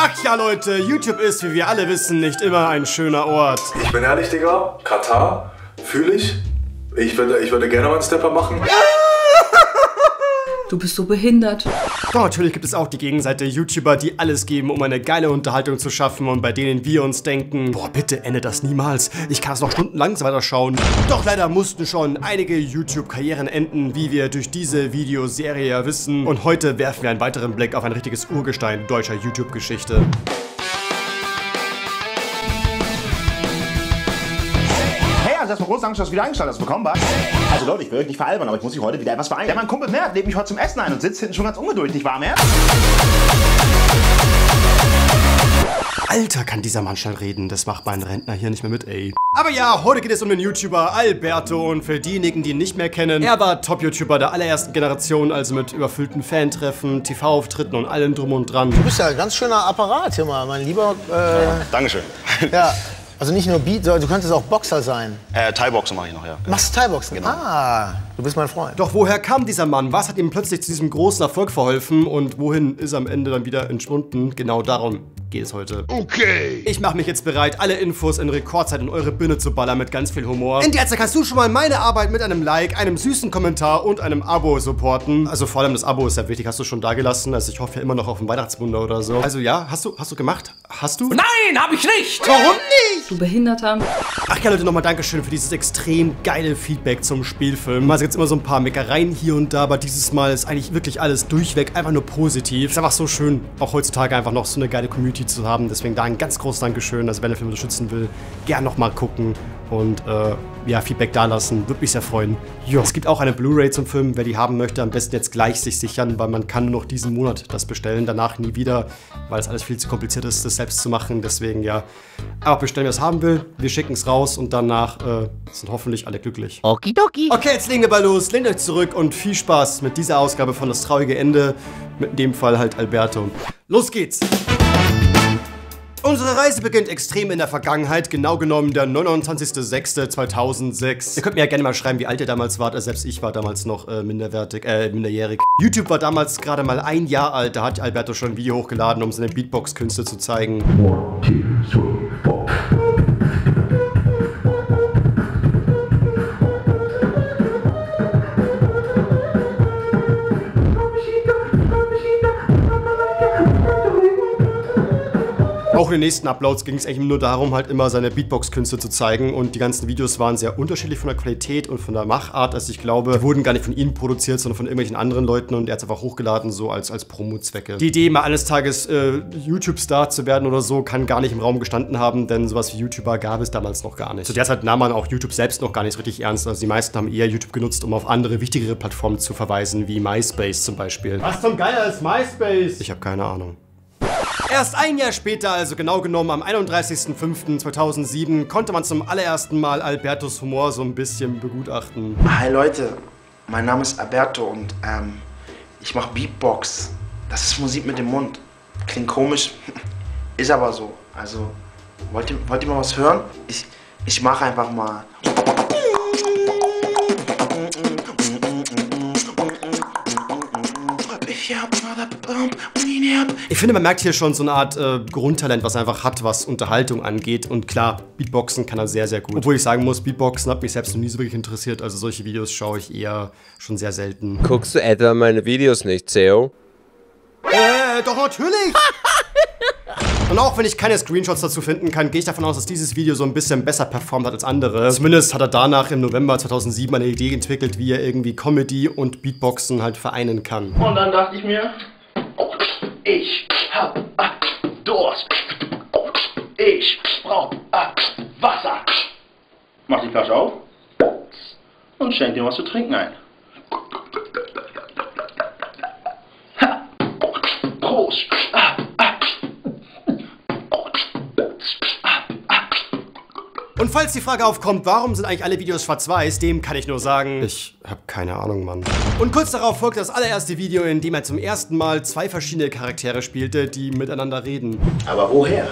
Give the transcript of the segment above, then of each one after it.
Ach ja, Leute, YouTube ist, wie wir alle wissen, nicht immer ein schöner Ort. Ich bin ehrlich, Digga, Katar, fühle ich. Ich würde gerne mal einen Stepper machen. Du bist so behindert. Doch natürlich gibt es auch die Gegenseite YouTuber, die alles geben, um eine geile Unterhaltung zu schaffen und bei denen wir uns denken, boah, bitte endet das niemals, ich kann es noch stundenlang weiterschauen. Doch leider mussten schon einige YouTube-Karrieren enden, wie wir durch diese Videoserie ja wissen. Und heute werfen wir einen weiteren Blick auf ein richtiges Urgestein deutscher YouTube-Geschichte. Dass man große Angst, dass du wieder eingestellt hast, bekommen was? Also Leute, ich will euch nicht veralbern, aber ich muss mich heute wieder etwas beeilen. Ja, mein Kumpel Mert lädt mich heute zum Essen ein und sitzt hinten schon ganz ungeduldig, nicht wahr, Mert? Alter, kann dieser Mann schnell reden, das macht mein Rentner hier nicht mehr mit, ey. Aber ja, heute geht es um den YouTuber Alberto und für diejenigen, die ihn nicht mehr kennen, er war Top-YouTuber der allerersten Generation, also mit überfüllten Fantreffen, TV-Auftritten und allem drum und dran. Du bist ja ein ganz schöner Apparat hier mal, mein lieber... Ja, Dankeschön. Ja. Also nicht nur Beat, du könntest auch Boxer sein. Thai-Boxen mache ich noch, ja. Genau. Machst du Thai-Boxen? Genau. Ah, du bist mein Freund. Doch woher kam dieser Mann? Was hat ihm plötzlich zu diesem großen Erfolg verholfen? Und wohin ist er am Ende dann wieder entschwunden? Genau darum geht es heute. Okay. Ich mache mich jetzt bereit, alle Infos in Rekordzeit in eure Birne zu ballern mit ganz viel Humor. In der Zeit kannst du schon mal meine Arbeit mit einem Like, einem süßen Kommentar und einem Abo supporten. Also vor allem das Abo ist ja wichtig, hast du schon dagelassen. Also ich hoffe ja immer noch auf ein Weihnachtswunder oder so. Also ja, hast du gemacht? Hast du? Nein, habe ich nicht! Warum nicht? Du Behinderter. Ach ja, Leute, nochmal Dankeschön für dieses extrem geile Feedback zum Spielfilm. Also jetzt immer so ein paar Meckereien hier und da, aber dieses Mal ist eigentlich wirklich alles durchweg einfach nur positiv. Ist einfach so schön, auch heutzutage einfach noch so eine geile Community zu haben. Deswegen da ein ganz großes Dankeschön. Also wenn der Film unterstützen will, gern nochmal gucken und ja, Feedback dalassen. Würde mich sehr freuen. Jo. Es gibt auch eine Blu-Ray zum Film. Wer die haben möchte, am besten jetzt gleich sich sichern, weil man kann nur noch diesen Monat das bestellen. Danach nie wieder, weil es alles viel zu kompliziert ist, das selbst zu machen. Deswegen ja, aber bestellen, wer es haben will. Wir schicken es raus und danach sind hoffentlich alle glücklich. Okidoki. Okay, jetzt legen wir mal los. Lehnt euch zurück und viel Spaß mit dieser Ausgabe von Das traurige Ende. Mit in dem Fall halt Alberto. Los geht's! Unsere Reise beginnt extrem in der Vergangenheit, genau genommen der 29.06.2006. Ihr könnt mir ja gerne mal schreiben, wie alt ihr damals wart, selbst ich war damals noch minderjährig. YouTube war damals gerade mal ein Jahr alt, da hat Alberto schon ein Video hochgeladen, um seine Beatbox-Künste zu zeigen. 1, 2, 3, 4. Auch in den nächsten Uploads ging es eigentlich nur darum, halt immer seine Beatbox-Künste zu zeigen und die ganzen Videos waren sehr unterschiedlich von der Qualität und von der Machart, also ich glaube, die wurden gar nicht von ihm produziert, sondern von irgendwelchen anderen Leuten und er hat es einfach hochgeladen, so als Promo-Zwecke. Die Idee, mal eines Tages YouTube-Star zu werden oder so, kann gar nicht im Raum gestanden haben, denn sowas wie YouTuber gab es damals noch gar nicht. Zu der Zeit nahm man auch YouTube selbst noch gar nicht richtig ernst, also die meisten haben eher YouTube genutzt, um auf andere, wichtigere Plattformen zu verweisen, wie MySpace zum Beispiel. Was zum Geier ist MySpace? Ich habe keine Ahnung. Erst ein Jahr später, also genau genommen am 31.05.2007, konnte man zum allerersten Mal Albertos Humor so ein bisschen begutachten. Hi Leute, mein Name ist Alberto und ich mache Beatbox. Das ist Musik mit dem Mund. Klingt komisch, ist aber so. Also, wollt ihr mal was hören? Ich mache einfach mal. Ich finde, man merkt hier schon so eine Art Grundtalent, was er einfach hat, was Unterhaltung angeht. Und klar, Beatboxen kann er sehr, sehr gut. Obwohl ich sagen muss, Beatboxen hat mich selbst noch nie so wirklich interessiert. Also solche Videos schaue ich eher schon sehr selten. Guckst du etwa meine Videos nicht, Theo? Doch natürlich! Und auch wenn ich keine Screenshots dazu finden kann, gehe ich davon aus, dass dieses Video so ein bisschen besser performt hat als andere. Zumindest hat er danach im November 2007 eine Idee entwickelt, wie er irgendwie Comedy und Beatboxen halt vereinen kann. Und dann dachte ich mir, ich hab Durst. Ich brauch Wasser. Mach die Flasche auf und schenk dir was zu trinken ein. Prost. Und falls die Frage aufkommt, warum sind eigentlich alle Videos schwarz-weiß, dem kann ich nur sagen, ich habe keine Ahnung, Mann. Und kurz darauf folgte das allererste Video, in dem er zum ersten Mal zwei verschiedene Charaktere spielte, die miteinander reden. Aber woher?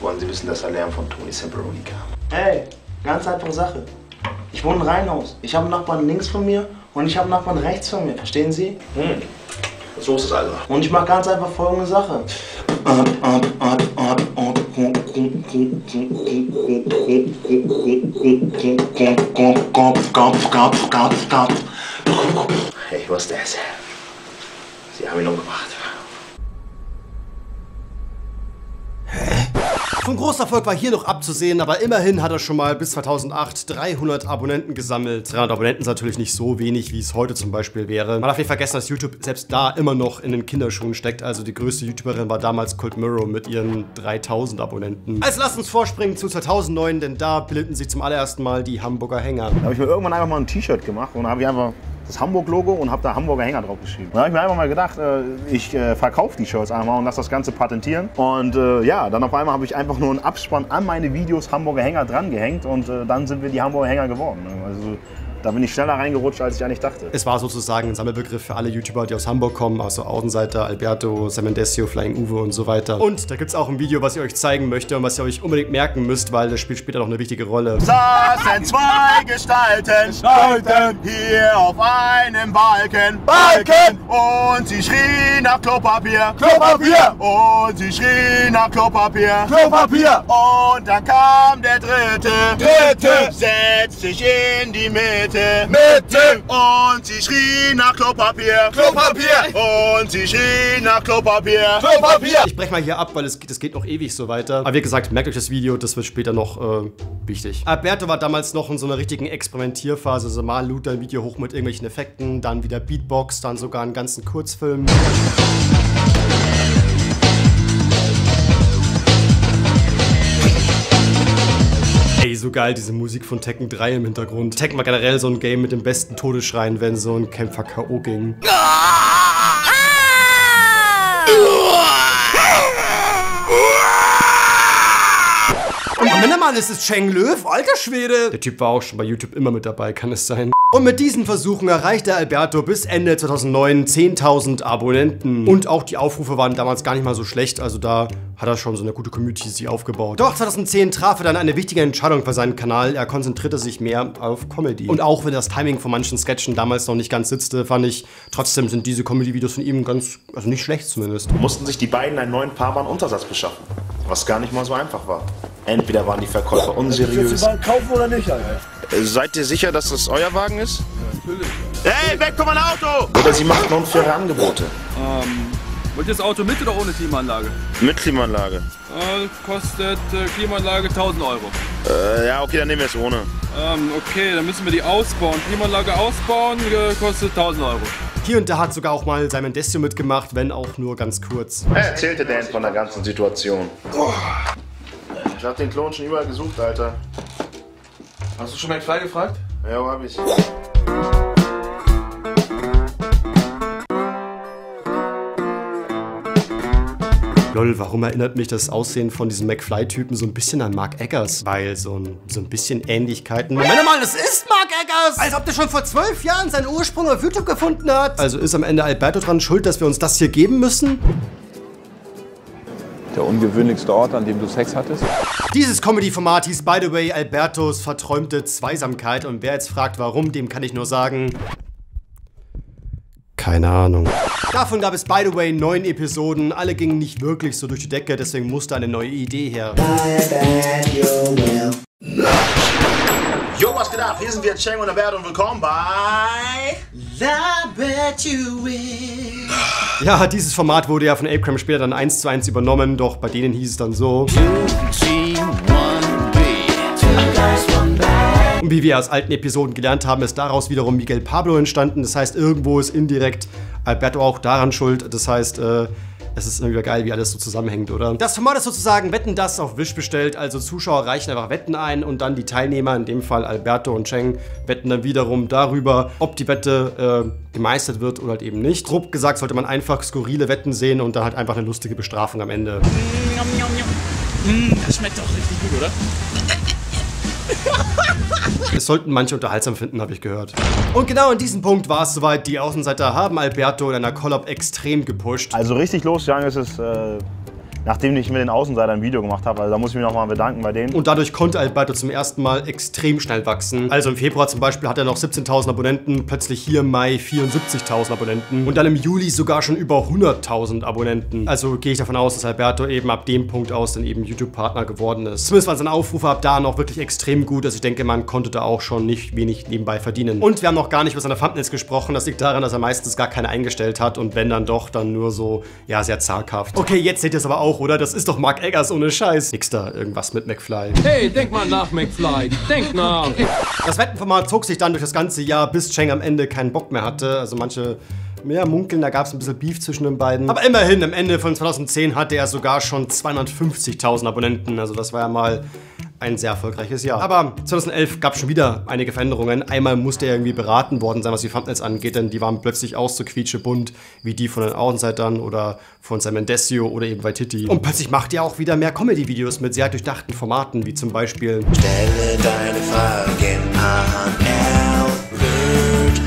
Wollen Sie wissen, dass der Lärm von Tony Semperoni kam? Hey, ganz einfache Sache. Ich wohne in Rheinhaus. Ich habe einen Nachbarn links von mir und ich habe einen Nachbarn rechts von mir. Verstehen Sie? Hm. So ist es also. Und ich mache ganz einfach folgende Sache. Hey, was das? Sie haben ihn umgebracht. Hä? Von Großerfolg war hier noch abzusehen, aber immerhin hat er schon mal bis 2008 300 Abonnenten gesammelt. 300 Abonnenten ist natürlich nicht so wenig, wie es heute zum Beispiel wäre. Man darf nicht vergessen, dass YouTube selbst da immer noch in den Kinderschuhen steckt. Also die größte YouTuberin war damals Colt Morrow mit ihren 3000 Abonnenten. Also lasst uns vorspringen zu 2009, denn da bildeten sich zum allerersten Mal die Hamburger Hänger. Da habe ich mir irgendwann einfach mal ein T-Shirt gemacht und habe ich einfach das Hamburg-Logo und habe da Hamburger Hänger drauf geschrieben. Da habe ich mir einfach mal gedacht, ich verkaufe die Shirts einmal und lasse das Ganze patentieren. Und ja, dann auf einmal habe ich einfach nur einen Abspann an meine Videos Hamburger Hänger dran gehängt und dann sind wir die Hamburger Hänger geworden. Also, da bin ich schneller reingerutscht, als ich eigentlich dachte. Es war sozusagen ein Sammelbegriff für alle YouTuber, die aus Hamburg kommen, also Außenseiter, Alberto, Sam Andesio, Flying Uwe und so weiter. Und da gibt es auch ein Video, was ich euch zeigen möchte und was ihr euch unbedingt merken müsst, weil das Spiel später noch eine wichtige Rolle. Saßen zwei Gestalten hier auf einem Balken. Und sie schrien nach Klopapier. Und sie schrien nach Klopapier. Und dann kam der Dritte. Setz dich in die Mitte. Und sie schrien nach Klopapier. Und sie schrien nach Klopapier. Ich breche mal hier ab, weil es geht noch ewig so weiter. Aber wie gesagt, merkt euch das Video, das wird später noch wichtig. Alberto war damals noch in so einer richtigen Experimentierphase. Also mal lud ein Video hoch mit irgendwelchen Effekten, dann wieder Beatbox, dann sogar einen ganzen Kurzfilm. So geil, diese Musik von Tekken 3 im Hintergrund. Tekken war generell so ein Game mit dem besten Todesschreien, wenn so ein Kämpfer K.O. ging. Und am Ende mal ist es Cheng Löw, alter Schwede. Der Typ war auch schon bei YouTube immer mit dabei, kann es sein. Und mit diesen Versuchen erreichte Alberto bis Ende 2009 10.000 Abonnenten. Und auch die Aufrufe waren damals gar nicht mal so schlecht, also da hat er schon so eine gute Community sich aufgebaut. Doch 2010 traf er dann eine wichtige Entscheidung für seinen Kanal. Er konzentrierte sich mehr auf Comedy. Und auch wenn das Timing von manchen Sketchen damals noch nicht ganz sitzte, fand ich, trotzdem sind diese Comedy-Videos von ihm ganz, also nicht schlecht zumindest. Mussten sich die beiden einen neuen Paarband-Untersatz beschaffen, was gar nicht mal so einfach war. Entweder waren die Verkäufer unseriös. Willst du den Wagen kaufen oder nicht, Alter? Seid ihr sicher, dass das euer Wagen ist? Natürlich. Hey, weg von meinem Auto! Oder sie machten unfaire Angebote. Wollt ihr das Auto mit oder ohne Klimaanlage? Mit Klimaanlage. Kostet Klimaanlage 1.000 €. Ja, okay, dann nehmen wir es ohne. Okay, dann müssen wir die ausbauen. Klimaanlage ausbauen, kostet 1.000 €. Hier und da hat sogar auch mal Simon Destio mitgemacht, wenn auch nur ganz kurz. Er erzählte Dan von der ganzen Situation. Oh. Ich hab den Klon schon überall gesucht, Alter. Hast du schon McFly gefragt? Ja, hab ich. Lol, warum erinnert mich das Aussehen von diesem McFly-Typen so ein bisschen an Mark Eggers? Weil so ein bisschen Ähnlichkeiten... Moment mal, das ist Mark Eggers! Als ob der schon vor 12 Jahren seinen Ursprung auf YouTube gefunden hat! Also ist am Ende Alberto dran schuld, dass wir uns das hier geben müssen? Der ungewöhnlichste Ort, an dem du Sex hattest? Dieses Comedy-Format hieß, by the way, Albertos verträumte Zweisamkeit. Und wer jetzt fragt, warum, dem kann ich nur sagen... keine Ahnung. Davon gab es, by the way, 9 Episoden. Alle gingen nicht wirklich so durch die Decke, deswegen musste eine neue Idee her. Yo, was geht ab? Hier sind wir, Cheng und Alberto, und willkommen bei... Ja, dieses Format wurde ja von ApeCram später dann 1:1 übernommen, doch bei denen hieß es dann so... Und wie wir aus alten Episoden gelernt haben, ist daraus wiederum Miguel Pablo entstanden. Das heißt, irgendwo ist indirekt Alberto auch daran schuld. Das heißt, es ist irgendwie geil, wie alles so zusammenhängt, oder? Das Format ist sozusagen Wetten, das auf Wisch bestellt. Also Zuschauer reichen einfach Wetten ein und dann die Teilnehmer, in dem Fall Alberto und Cheng, wetten dann wiederum darüber, ob die Wette gemeistert wird oder halt eben nicht. Grob gesagt sollte man einfach skurrile Wetten sehen und dann halt einfach eine lustige Bestrafung am Ende. Das schmeckt doch richtig gut, oder? Das sollten manche unterhaltsam finden, habe ich gehört. Und genau an diesem Punkt war es soweit. Die Außenseiter haben Alberto in einer Collab extrem gepusht. Also richtig losgegangen ist es nachdem ich mit den Außenseitern ein Video gemacht habe. Also da muss ich mich nochmal bedanken bei denen. Und dadurch konnte Alberto zum ersten Mal extrem schnell wachsen. Also im Februar zum Beispiel hat er noch 17.000 Abonnenten, plötzlich hier im Mai 74.000 Abonnenten und dann im Juli sogar schon über 100.000 Abonnenten. Also gehe ich davon aus, dass Alberto eben ab dem Punkt aus dann eben YouTube-Partner geworden ist. Zumindest waren seine Aufrufe ab da noch wirklich extrem gut. Also ich denke, man konnte da auch schon nicht wenig nebenbei verdienen. Und wir haben noch gar nicht über seine Thumbnails gesprochen. Das liegt daran, dass er meistens gar keine eingestellt hat und wenn dann doch, dann nur so, ja, sehr zaghaft. Okay, jetzt seht ihr es aber auch, oder? Das ist doch Mark Eggers ohne Scheiß. Nix da irgendwas mit McFly. Hey, denk mal nach, McFly. Denk nach. Das Wettenformat zog sich dann durch das ganze Jahr, bis Cheng am Ende keinen Bock mehr hatte. Also manche munkeln, da gab es ein bisschen Beef zwischen den beiden. Aber immerhin, am Ende von 2010 hatte er sogar schon 250.000 Abonnenten. Also das war ja mal ein sehr erfolgreiches Jahr. Aber 2011 gab es schon wieder einige Veränderungen. Einmal musste er irgendwie beraten worden sein, was die Thumbnails angeht, denn die waren plötzlich auch so quietschebunt wie die von den Außenseitern oder von Sam Andesio oder eben bei Titi. Und plötzlich macht er auch wieder mehr Comedy-Videos mit sehr durchdachten Formaten, wie zum Beispiel Stelle deine Fragen an Albert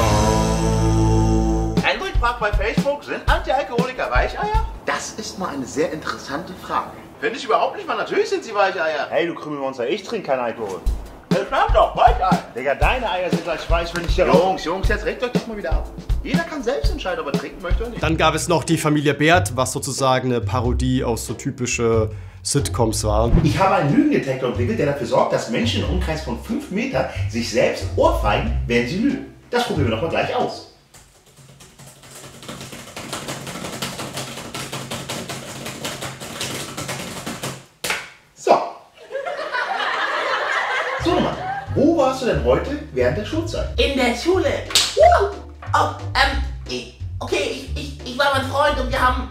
und Android-Mark bei Facebook, sind Anti-Alkoholiker Weicheier? Das ist mal eine sehr interessante Frage. Finde ich überhaupt nicht mal. Natürlich sind sie Weicheier. Hey, du Krümelmonster, ich trinke keinen Alkohol. Das bleibt doch Weicheier. Digga, deine Eier sind gleich weich, wenn ich hier... Jungs, jetzt regt euch das mal wieder ab. Jeder kann selbst entscheiden, ob er trinken möchte oder nicht. Dann gab es noch die Familie Bert, was sozusagen eine Parodie auf so typische Sitcoms war. Ich habe einen Lügendetektor entwickelt, der dafür sorgt, dass Menschen im Umkreis von 5 Metern sich selbst ohrfeigen, wenn sie lügen. Das probieren wir doch mal gleich aus. Wo warst du denn heute während der Schulzeit? In der Schule. Okay, ich war mein Freund und wir haben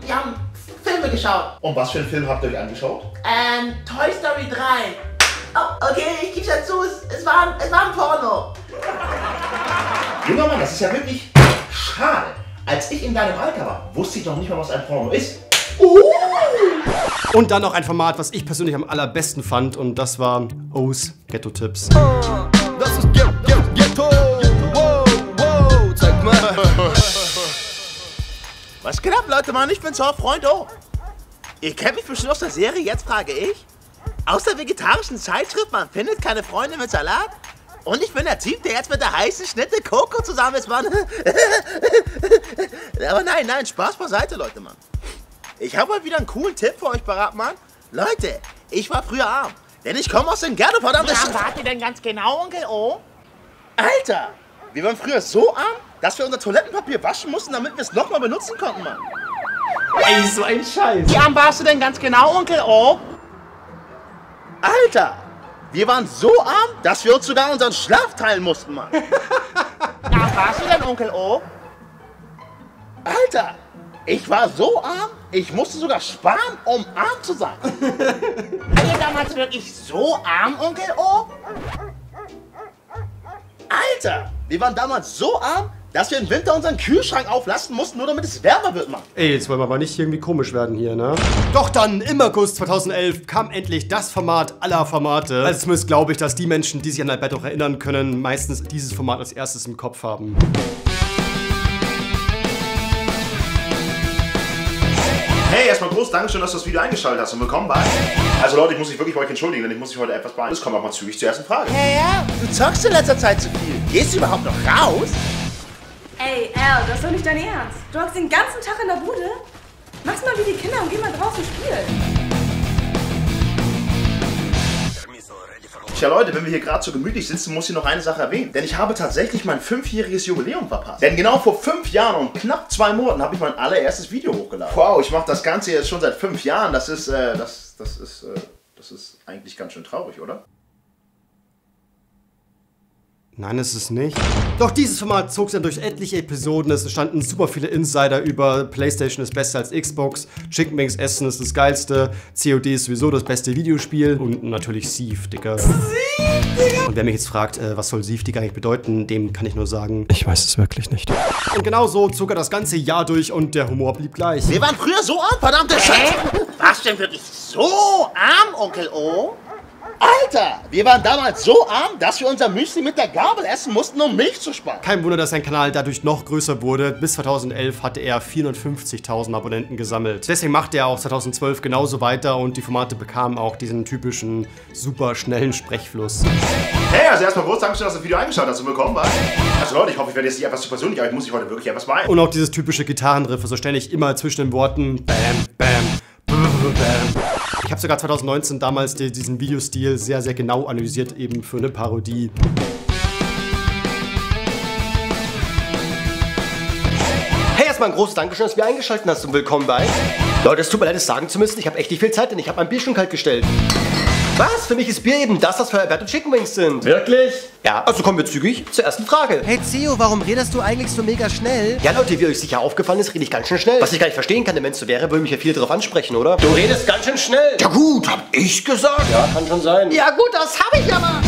Filme geschaut. Und was für einen Film habt ihr euch angeschaut? Toy Story 3. Oh, okay, ich gebe ja zu, es war ein Porno. Junger Mann, das ist ja wirklich schade. Als ich in deinem Alter war, wusste ich noch nicht mal, was ein Porno ist. Und dann noch ein Format, was ich persönlich am allerbesten fand, und das war Os Ghetto Tipps. Das ist Ghetto. Wow, wow, zeig mal. Was geht ab, Leute, Mann? Ich bin's, euer Freund O. Ihr kennt mich bestimmt aus der Serie, jetzt frage ich. Aus der vegetarischen Zeitschrift, man findet keine Freunde mit Salat. Und ich bin der Typ, der jetzt mit der heißen Schnitte Coco zusammen ist, Mann. Aber nein, Spaß beiseite, Leute, Mann. Ich habe mal wieder einen coolen Tipp für euch parat, Mann. Leute, ich war früher arm, denn ich komme aus dem Ghetto, verdammte Scheiße. Wart ihr denn ganz genau, Onkel O? Alter, wir waren früher so arm, dass wir unser Toilettenpapier waschen mussten, damit wir es nochmal benutzen konnten, Mann. Ey, so ein Scheiß. Wie arm warst du denn ganz genau, Onkel O? Alter, wir waren so arm, dass wir uns sogar unseren Schlaf teilen mussten, Mann. Na, warst du denn, Onkel O? Alter, ich war so arm, ich musste sogar sparen, um arm zu sein. War ihr damals wirklich so arm, Onkel O? Alter, wir waren damals so arm, dass wir im Winter unseren Kühlschrank auflasten mussten, nur damit es wärmer wird, Mann. Ey, jetzt wollen wir aber nicht irgendwie komisch werden hier, ne? Doch dann, im August 2011 kam endlich das Format aller Formate. Also zumindest glaube ich, dass die Menschen, die sich an Alberto noch erinnern können, meistens dieses Format als erstes im Kopf haben. Hey, erstmal groß Dankeschön, dass du das Video eingeschaltet hast und willkommen bei. Also Leute, ich muss mich wirklich bei euch entschuldigen, denn ich muss mich heute etwas beeilen. Jetzt kommen wir mal zügig zur ersten Frage. Hey, ja, du zockst in letzter Zeit zu viel. Gehst du überhaupt noch raus? Ey, Al, das ist doch nicht dein Ernst. Du hockst den ganzen Tag in der Bude. Mach's mal wie die Kinder und geh mal draußen spielen. Tja Leute, wenn wir hier gerade so gemütlich sitzen, muss ich noch eine Sache erwähnen. Denn ich habe tatsächlich mein 5-jähriges Jubiläum verpasst. Denn genau vor 5 Jahren und knapp 2 Monaten habe ich mein allererstes Video hochgeladen. Wow, ich mache das Ganze jetzt schon seit 5 Jahren. Das ist eigentlich ganz schön traurig, oder? Nein, ist es nicht. Doch dieses Format zog sich dann durch etliche Episoden. Es entstanden super viele Insider über PlayStation ist besser als Xbox, Chicken Wings Essen ist das geilste, COD ist sowieso das beste Videospiel und natürlich Sieve, Digga. Und wer mich jetzt fragt, was soll Sieve, Digga, eigentlich bedeuten, dem kann ich nur sagen, ich weiß es wirklich nicht. Und genau so zog er das ganze Jahr durch und der Humor blieb gleich. Wir waren früher so arm, verdammte Scheiße! Warst du denn wirklich so arm, Onkel O? Alter, wir waren damals so arm, dass wir unser Müsli mit der Gabel essen mussten, um Milch zu sparen. Kein Wunder, dass sein Kanal dadurch noch größer wurde. Bis 2011 hatte er 450.000 Abonnenten gesammelt. Deswegen machte er auch 2012 genauso weiter und die Formate bekamen auch diesen typischen super schnellen Sprechfluss. Hey, also erstmal groß Dankeschön, dass du das Video eingeschaut hast und willkommen warst. Also Leute, ich hoffe, ich werde jetzt nicht etwas zu persönlich, aber ich muss dich heute wirklich etwas meinen. Und auch dieses typische Gitarrenriff, also ständig immer zwischen den Worten Bam, Bam, Bam, Bam. Ich habe sogar 2019 damals diesen Videostil sehr, sehr genau analysiert, eben für eine Parodie. Hey, erstmal ein großes Dankeschön, dass du mir eingeschaltet hast und willkommen bei... Leute, es tut mir leid, es sagen zu müssen, ich habe echt nicht viel Zeit, denn ich habe mein Bier schon kalt gestellt. Was? Für mich ist Bier eben das, was für Alberto Chicken Wings sind. Wirklich? Ja, also kommen wir zügig zur ersten Frage. Hey Zio, warum redest du eigentlich so mega schnell? Ja Leute, wie euch sicher aufgefallen ist, rede ich ganz schön schnell. Was ich gar nicht verstehen kann, denn wenn es so wäre, würde mich ja viel drauf ansprechen, oder? Du redest ganz schön schnell. Ja gut, hab ich gesagt. Ja, kann schon sein. Ja gut, das hab ich aber.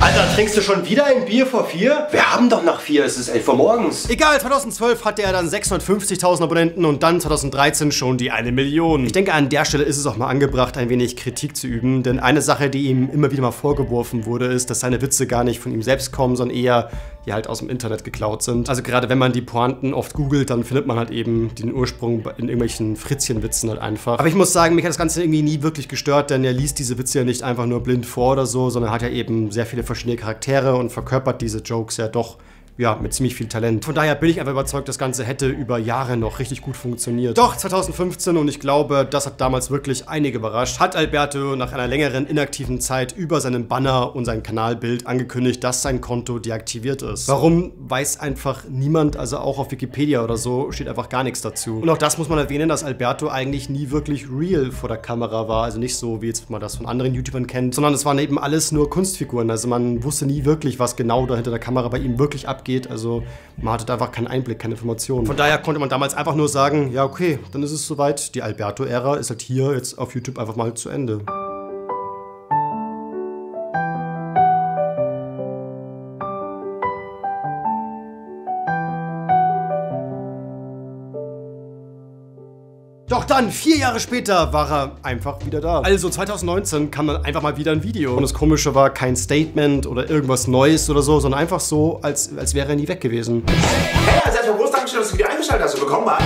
Alter, trinkst du schon wieder ein Bier vor 4? Wir haben doch nach 4, es ist 11 Uhr morgens. Egal, 2012 hatte er dann 650.000 Abonnenten und dann 2013 schon die 1 Million. Ich denke, an der Stelle ist es auch mal angebracht, ein wenig Kritik zu üben, denn eine Sache, die ihm immer wieder mal vorgeworfen wurde, ist, dass seine Witze gar nicht von ihm selbst kommen, sondern eher die halt aus dem Internet geklaut sind. Also gerade wenn man die Pointen oft googelt, dann findet man halt eben den Ursprung in irgendwelchen Fritzchenwitzen halt einfach. Aber ich muss sagen, mich hat das Ganze irgendwie nie wirklich gestört, denn er liest diese Witze ja nicht einfach nur blind vor oder so, sondern hat ja eben sehr viele verschiedene Charaktere und verkörpert diese Jokes ja doch mit ziemlich viel Talent. Von daher bin ich einfach überzeugt, das Ganze hätte über Jahre noch richtig gut funktioniert. Doch 2015, und ich glaube, das hat damals wirklich einige überrascht, hat Alberto nach einer längeren inaktiven Zeit über seinen Banner und sein Kanalbild angekündigt, dass sein Konto deaktiviert ist. Warum, weiß einfach niemand, also auch auf Wikipedia oder so steht einfach gar nichts dazu. Und auch das muss man erwähnen, dass Alberto eigentlich nie wirklich real vor der Kamera war, also nicht so, wie jetzt man das von anderen YouTubern kennt, sondern es waren eben alles nur Kunstfiguren, also man wusste nie wirklich, was genau da hinter der Kamera bei ihm wirklich abgeht. Also man hatte einfach keinen Einblick, keine Informationen. Von daher konnte man damals einfach nur sagen, ja okay, dann ist es soweit. Die Alberto-Ära ist halt hier jetzt auf YouTube einfach mal zu Ende. Doch dann, 4 Jahre später, war er einfach wieder da. Also 2019 kam dann einfach mal wieder ein Video. Und das Komische war kein Statement oder irgendwas Neues oder so, sondern einfach so, als wäre er nie weg gewesen. Hey, also erstmal groß Dankeschön, dass du wieder eingeschaltet hast und willkommen warst.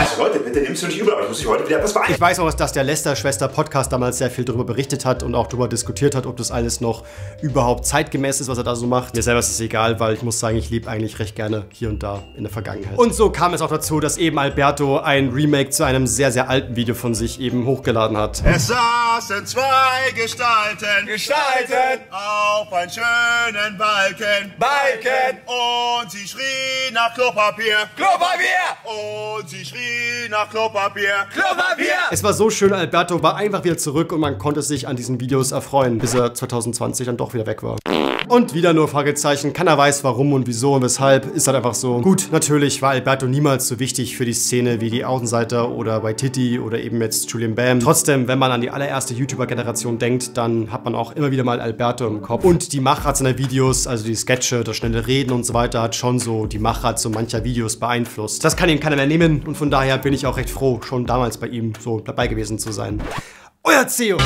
Also Leute, bitte nimmst du nicht übel, aber ich muss dich heute wieder etwas beeilen. Ich weiß auch, dass der Lester-Schwester-Podcast damals sehr viel darüber berichtet hat und auch darüber diskutiert hat, ob das alles noch überhaupt zeitgemäß ist, was er da so macht. Mir selber ist es egal, weil ich muss sagen, ich lebe eigentlich recht gerne hier und da in der Vergangenheit. Und so kam es auch dazu, dass eben Alberto ein Remake zu einem sehr alten Video von sich eben hochgeladen hat. Es saßen 2 Gestalten auf einen schönen Balken und sie schrien nach Klopapier und sie schrien nach Klopapier. Es war so schön, Alberto war einfach wieder zurück und man konnte sich an diesen Videos erfreuen, bis er 2020 dann doch wieder weg war. Und wieder nur Fragezeichen, keiner weiß warum und wieso und weshalb, ist halt einfach so. Gut, natürlich war Alberto niemals so wichtig für die Szene wie die Außenseiter oder bei Titi oder eben jetzt Julian Bam. Trotzdem, wenn man an die allererste YouTuber-Generation denkt, dann hat man auch immer wieder mal Alberto im Kopf. Und die Machart seiner Videos, also die Sketche, das schnelle Reden und so weiter, hat schon so die Machart so mancher Videos beeinflusst. Das kann ihm keiner mehr nehmen und von daher bin ich auch recht froh, schon damals bei ihm so dabei gewesen zu sein. Euer CEO!